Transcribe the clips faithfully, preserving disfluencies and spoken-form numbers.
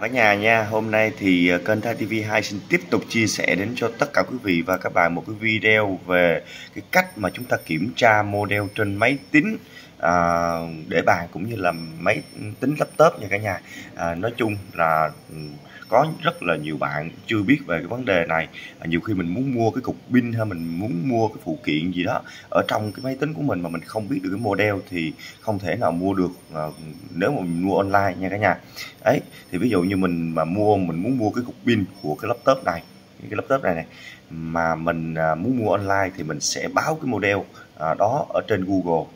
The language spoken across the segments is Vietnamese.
Cả nhà nha, hôm nay thì kênh Thái ti vi hai xin tiếp tục chia sẻ đến cho tất cả quý vị và các bạn một cái video về cái cách mà chúng ta kiểm tra model trên máy tính à, để bàn cũng như là máy tính laptop nha cả nhà. À, nói chung là có rất là nhiều bạn chưa biết về cái vấn đề này. À, nhiều khi mình muốn mua cái cục pin hay mình muốn mua cái phụ kiện gì đó ở trong cái máy tính của mình mà mình không biết được cái model thì không thể nào mua được à, nếu mà mình mua online nha cả nhà. Đấy, thì ví dụ như mình mà mua mình muốn mua cái cục pin của cái laptop này, cái laptop này này mà mình à, muốn mua online thì mình sẽ báo cái model à, đó ở trên Google,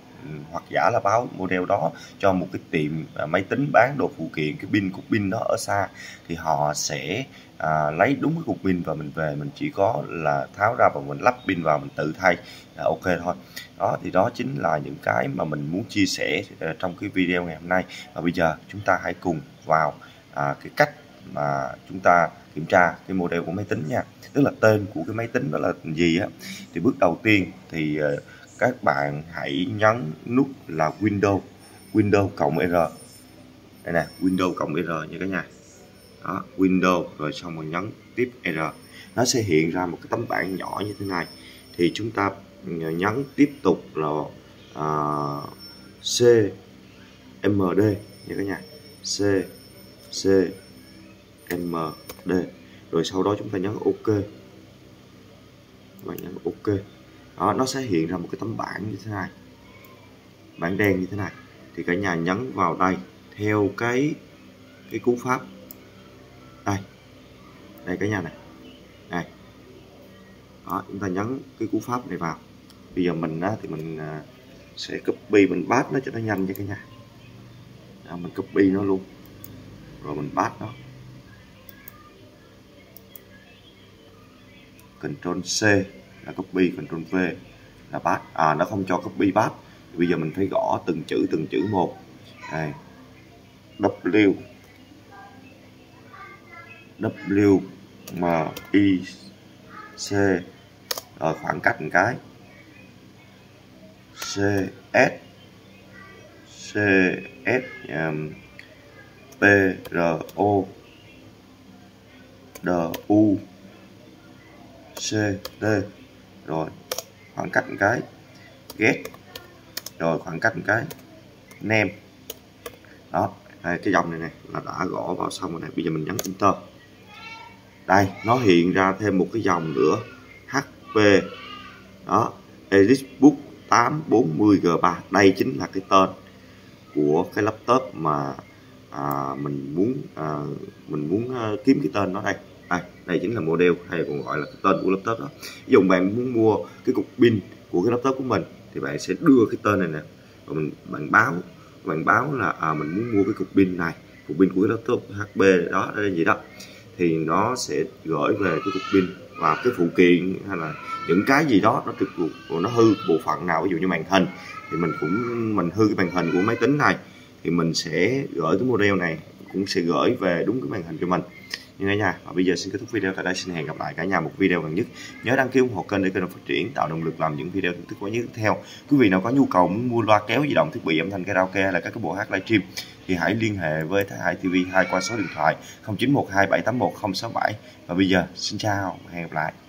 hoặc giả là báo model đó cho một cái tiệm máy tính bán đồ phụ kiện, cái pin cục pin đó ở xa thì họ sẽ à, lấy đúng cái cục pin và mình về mình chỉ có là tháo ra và mình lắp pin vào mình tự thay là ok thôi. Đó thì đó chính là những cái mà mình muốn chia sẻ trong cái video ngày hôm nay. Và bây giờ chúng ta hãy cùng vào à, cái cách mà chúng ta kiểm tra cái model của máy tính nha, tức là tên của cái máy tính đó là gì á. Thì bước đầu tiên thì các bạn hãy nhấn nút là Windows, Windows cộng R. Đây nè, Windows cộng R nha cả nhà. Đó, Windows rồi xong rồi nhấn tiếp R. Nó sẽ hiện ra một cái tấm bảng nhỏ như thế này. Thì chúng ta nhấn tiếp tục là uh, xê em đê nha cả nhà. C C M D. Rồi sau đó chúng ta nhấn OK. Và nhấn OK. Đó, nó sẽ hiện ra một cái tấm bảng như thế này, bảng đen như thế này. Thì cả nhà nhấn vào đây theo cái cái cú pháp đây, đây cả nhà này, đây. Đó, chúng ta nhấn cái cú pháp này vào. Bây giờ mình á, thì mình sẽ copy mình paste nó cho nó nhanh nha cả nhà. Đó, mình copy nó luôn, rồi mình paste nó. Control C là copy, Control V là paste. À, nó không cho copy paste. Bây giờ mình phải gõ từng chữ từng chữ một. Đây. W W M I C rồi khoảng cách một cái. C S C S um, P R O D U C D rồi khoảng cách một cái, get rồi khoảng cách một cái, name. Đó, đây, cái dòng này này là đã gõ vào xong rồi này. Bây giờ mình nhấn enter, đây nó hiện ra thêm một cái dòng nữa, hát pê đó, EditBook tám bốn không G ba. Đây chính là cái tên của cái laptop mà à, mình muốn à, mình muốn à, kiếm cái tên nó đây. Đây, đây chính là model hay còn gọi là cái tên của laptop đó. Ví dụ bạn muốn mua cái cục pin của cái laptop của mình thì bạn sẽ đưa cái tên này nè, và mình bạn báo bạn báo là à, mình muốn mua cái cục pin này, cục pin của cái laptop hát pê đó đây gì đó, thì nó sẽ gửi về cái cục pin và cái phụ kiện hay là những cái gì đó nó trực thuộc nó hư bộ phận nào. Ví dụ như màn hình thì mình cũng mình hư cái màn hình của máy tính này thì mình sẽ gửi cái model này cũng sẽ gửi về đúng cái màn hình cho mình. Như thế nha. Và bây giờ xin kết thúc video tại đây, xin hẹn gặp lại cả nhà một video gần nhất. Nhớ đăng ký ủng hộ kênh để kênh phát triển, tạo động lực làm những video thưởng thức mới nhất tiếp theo. Quý vị nào có nhu cầu muốn mua loa kéo di động, thiết bị âm thanh karaoke hay là các cái bộ hát livestream thì hãy liên hệ với Thái Hải ti vi hai qua số điện thoại không chín một hai bảy tám một không sáu bảy. Và bây giờ xin chào, hẹn gặp lại.